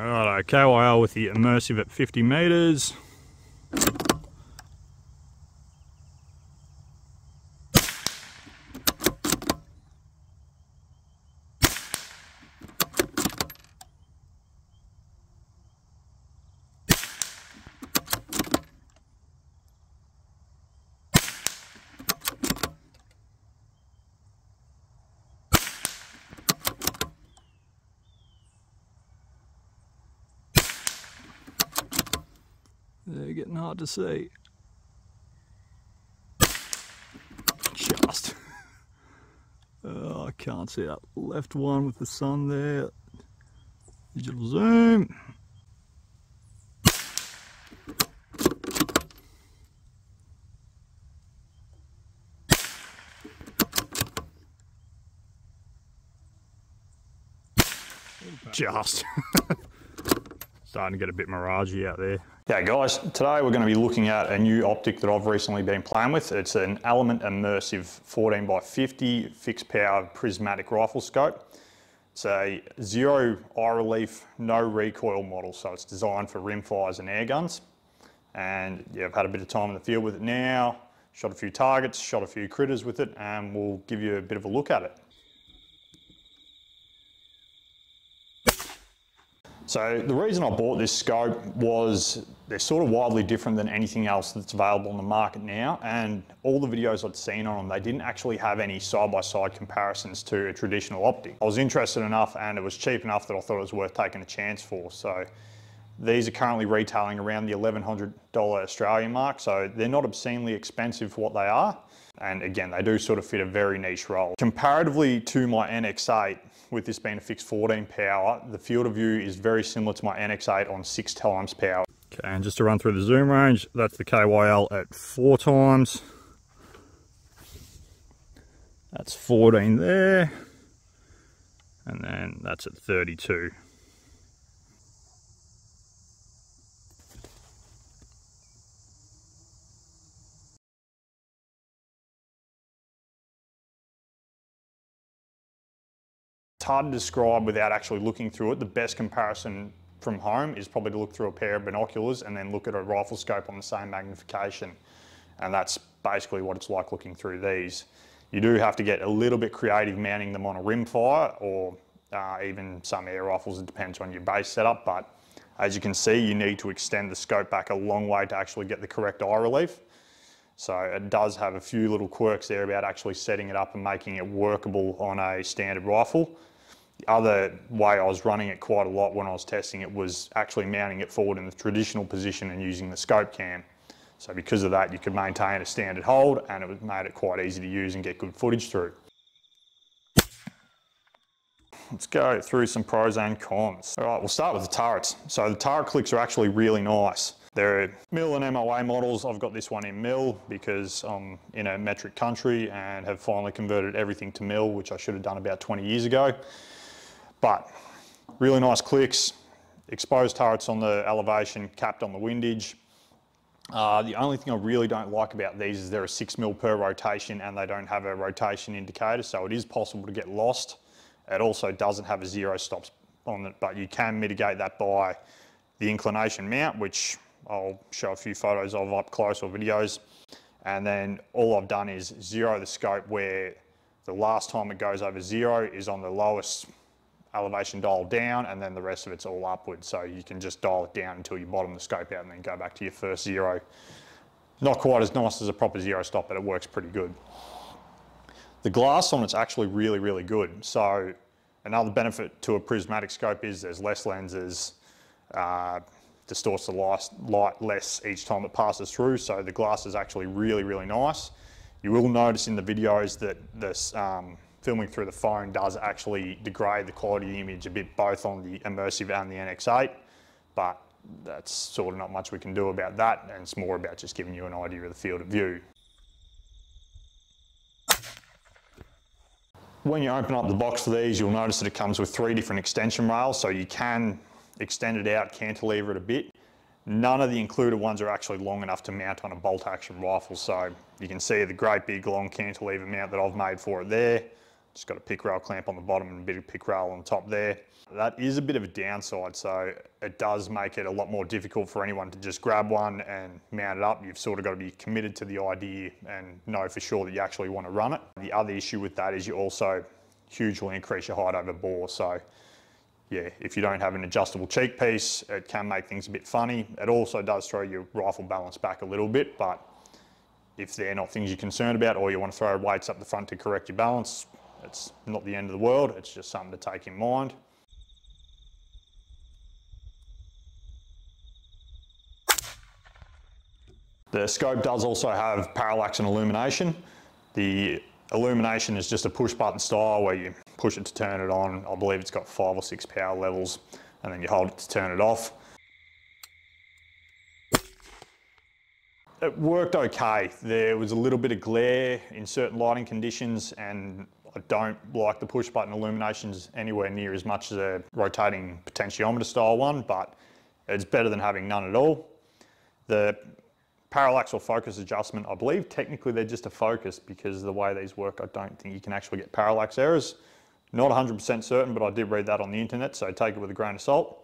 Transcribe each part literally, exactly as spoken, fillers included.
Alright, K Y R with the immersive at fifty meters. They're getting hard to see. Just. Oh, I can't see that left one with the sun there. Digital zoom. Just. Starting to get a bit miragey out there. Yeah guys, today we're going to be looking at a new optic that I've recently been playing with. It's an Element Immersive fourteen by fifty fixed power prismatic rifle scope. It's a zero eye relief, no recoil model, so it's designed for rimfires and air guns. And yeah, I've had a bit of time in the field with it now, shot a few targets, shot a few critters with it, and we'll give you a bit of a look at it. So the reason I bought this scope was they're sort of widely different than anything else that's available on the market now, and all the videos I'd seen on them, they didn't actually have any side-by-side comparisons to a traditional optic. I was interested enough and it was cheap enough that I thought it was worth taking a chance for. So these are currently retailing around the eleven hundred dollar Australian mark, so they're not obscenely expensive for what they are. And again, they do sort of fit a very niche role. Comparatively to my N X eight, with this being a fixed fourteen power, the field of view is very similar to my N X eight on six times power. Okay, and just to run through the zoom range, that's the K Y L at four times. That's fourteen there. And then that's at thirty-two. It's hard to describe without actually looking through it. The best comparison from home is probably to look through a pair of binoculars and then look at a rifle scope on the same magnification. And that's basically what it's like looking through these. You do have to get a little bit creative mounting them on a rimfire or uh, even some air rifles. It depends on your base setup, but as you can see, you need to extend the scope back a long way to actually get the correct eye relief. So it does have a few little quirks there about actually setting it up and making it workable on a standard rifle. The other way I was running it quite a lot when I was testing it was actually mounting it forward in the traditional position and using the scope cam. So because of that, you could maintain a standard hold and it made it quite easy to use and get good footage through. Let's go through some pros and cons. All right, we'll start with the turrets. So the turret clicks are actually really nice. They're mil and M O A models. I've got this one in mil because I'm in a metric country and have finally converted everything to mil, which I should have done about twenty years ago. But really nice clicks, exposed turrets on the elevation, capped on the windage. Uh, the only thing I really don't like about these is they're a six mil per rotation and they don't have a rotation indicator, so it is possible to get lost. It also doesn't have a zero stops on it, but you can mitigate that by the inclination mount, which I'll show a few photos of up close or videos. And then all I've done is zero the scope where the last time it goes over zero is on the lowest elevation dial down, and then the rest of it's all upward. So you can just dial it down until you bottom the scope out and then go back to your first zero. Not quite as nice as a proper zero stop, but it works pretty good. The glass on it's actually really, really good. So another benefit to a prismatic scope is there's less lenses, uh, distorts the light less each time it passes through. So the glass is actually really, really nice. You will notice in the videos that this um, filming through the phone does actually degrade the quality of the image a bit, both on the Immersive and the N X eight, but that's sort of not much we can do about that. And it's more about just giving you an idea of the field of view. When you open up the box for these, you'll notice that it comes with three different extension rails, so you can extend it out, cantilever it a bit. None of the included ones are actually long enough to mount on a bolt action rifle, so you can see the great big long cantilever mount that I've made for it there. Just got a pick rail clamp on the bottom and a bit of pick rail on the top there. That is a bit of a downside, so it does make it a lot more difficult for anyone to just grab one and mount it up. You've sort of got to be committed to the idea and know for sure that you actually want to run it. The other issue with that is you also hugely increase your height over bore. So yeah, if you don't have an adjustable cheek piece, it can make things a bit funny. It also does throw your rifle balance back a little bit, but if they're not things you're concerned about, or you want to throw weights up the front to correct your balance, it's not the end of the world. It's just something to take in mind. The scope does also have parallax and illumination. The illumination is just a push button style where you push it to turn it on. I believe it's got five or six power levels, and then you hold it to turn it off. It worked okay. There was a little bit of glare in certain lighting conditions, and I don't like the push button illuminations anywhere near as much as a rotating potentiometer style one, but it's better than having none at all. The parallax or focus adjustment, I believe technically they're just a focus, because the way these work, I don't think you can actually get parallax errors. Not one hundred percent certain, but I did read that on the internet, so take it with a grain of salt.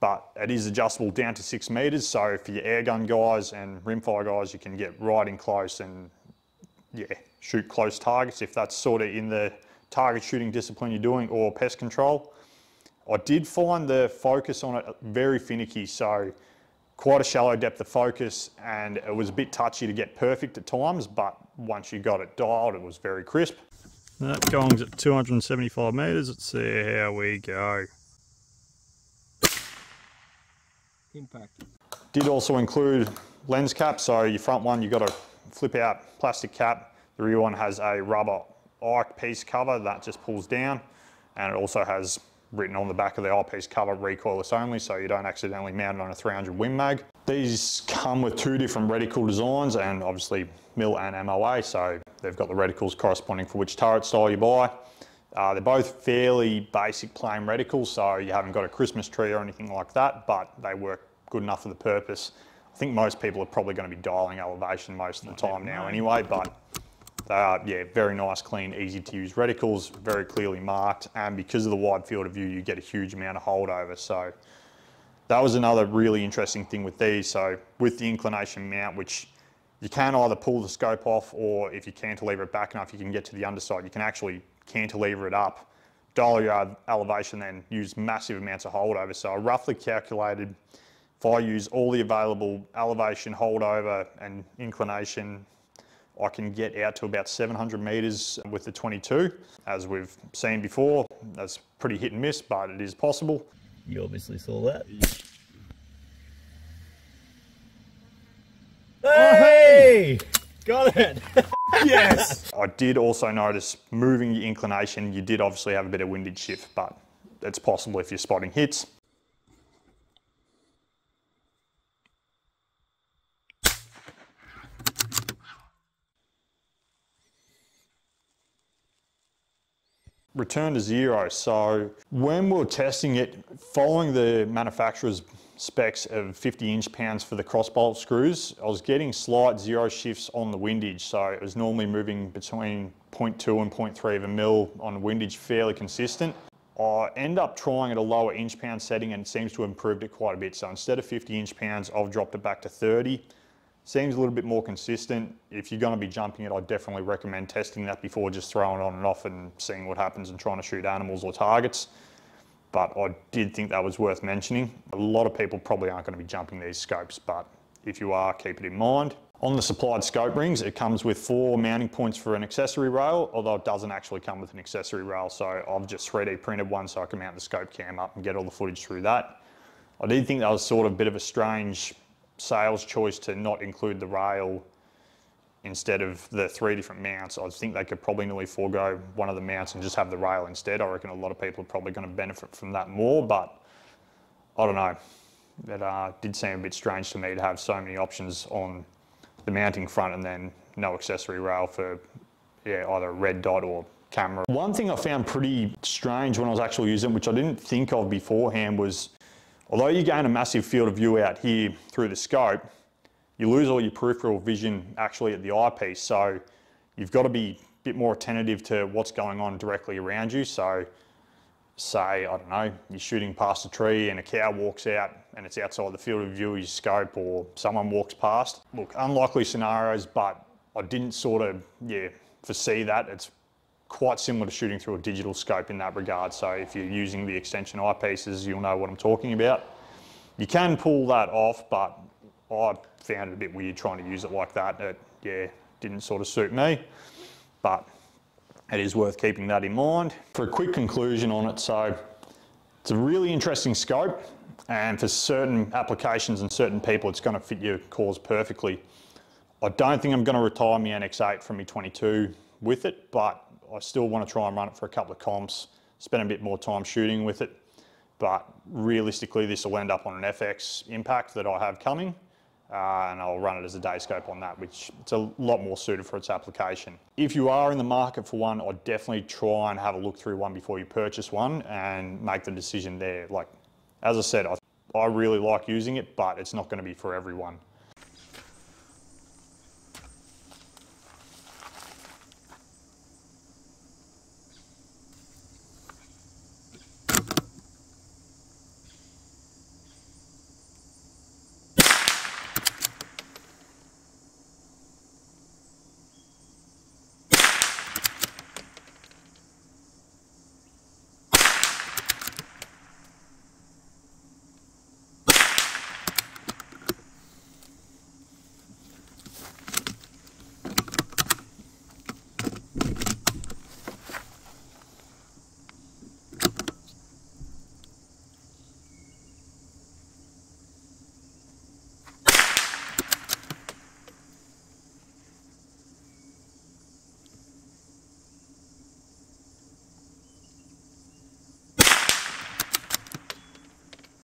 But it is adjustable down to six meters. So for your airgun guys and rimfire guys, you can get right in close and yeah, shoot close targets if that's sort of in the target shooting discipline you're doing, or pest control. I did find the focus on it very finicky. So quite a shallow depth of focus, and it was a bit touchy to get perfect at times, but once you got it dialed, it was very crisp. That gong's at two hundred seventy-five meters. Let's see how we go. Impact. Did also include lens cap, so your front one, you've got a flip out plastic cap. The rear one has a rubber eyepiece cover that just pulls down, and it also has written on the back of the eyepiece cover, recoilless only, so you don't accidentally mount it on a three hundred Win Mag. These come with two different reticle designs, and obviously mil and M O A, so they've got the reticles corresponding for which turret style you buy. Uh, they're both fairly basic plain reticles, so you haven't got a Christmas tree or anything like that, but they work good enough for the purpose. I think most people are probably going to be dialing elevation most of the time now anyway, but they are, yeah, very nice, clean, easy to use reticles, very clearly marked, and because of the wide field of view, you get a huge amount of holdover. So that was another really interesting thing with these. So with the inclination mount, which you can either pull the scope off, or if you cantilever it back enough, you can get to the underside, you can actually cantilever it up, dial your elevation, then use massive amounts of holdover. So I roughly calculated, if I use all the available elevation, holdover and inclination, I can get out to about seven hundred meters with the twenty-two. As we've seen before, that's pretty hit and miss, but it is possible. You obviously saw that. Hey! Oh, hey! Got it! Yes! I did also notice moving the inclination, you did obviously have a bit of windage shift, but it's possible if you're spotting hits. Return to zero. So when we were testing it, following the manufacturer's specs of fifty inch pounds for the crossbolt screws, I was getting slight zero shifts on the windage. So it was normally moving between zero point two and zero point three of a mil on windage, fairly consistent. I end up trying at a lower inch pound setting, and it seems to have improved it quite a bit. So instead of fifty inch pounds, I've dropped it back to thirty. Seems a little bit more consistent. If you're going to be jumping it, I definitely recommend testing that before just throwing it on and off and seeing what happens and trying to shoot animals or targets. But I did think that was worth mentioning. A lot of people probably aren't going to be jumping these scopes, but if you are, keep it in mind. On the supplied scope rings, it comes with four mounting points for an accessory rail, although it doesn't actually come with an accessory rail. So I've just three D printed one so I can mount the scope cam up and get all the footage through that. I did think that was sort of a bit of a strange sales choice to not include the rail instead of the three different mounts. I think they could probably nearly forego one of the mounts and just have the rail instead. I reckon a lot of people are probably going to benefit from that more, but I don't know. It uh, did seem a bit strange to me to have so many options on the mounting front and then no accessory rail for yeah, either a red dot or camera. One thing I found pretty strange when I was actually using it, which I didn't think of beforehand, was although you gain a massive field of view out here through the scope, you lose all your peripheral vision actually at the eyepiece. So you've got to be bit more attentive to what's going on directly around you. So say, I don't know, you're shooting past a tree and a cow walks out and it's outside the field of view of your scope, or someone walks past. Look, unlikely scenarios, but I didn't sort of, yeah, foresee that. It's quite similar to shooting through a digital scope in that regard. So if you're using the extension eyepieces, you'll know what I'm talking about. You can pull that off, but I found it a bit weird trying to use it like that. It, yeah, didn't sort of suit me, but it is worth keeping that in mind. For a quick conclusion on it, so it's a really interesting scope, and for certain applications and certain people, it's going to fit your cause perfectly. I don't think I'm going to retire my N X eight from my twenty-two with it, but I still want to try and run it for a couple of comps, spend a bit more time shooting with it. But realistically, this will end up on an F X Impact that I have coming. Uh, and I'll run it as a day scope on that, which it's a lot more suited for its application. If you are in the market for one, I'd definitely try and have a look through one before you purchase one and make the decision there. Like, as I said, I, I really like using it, but it's not going to be for everyone.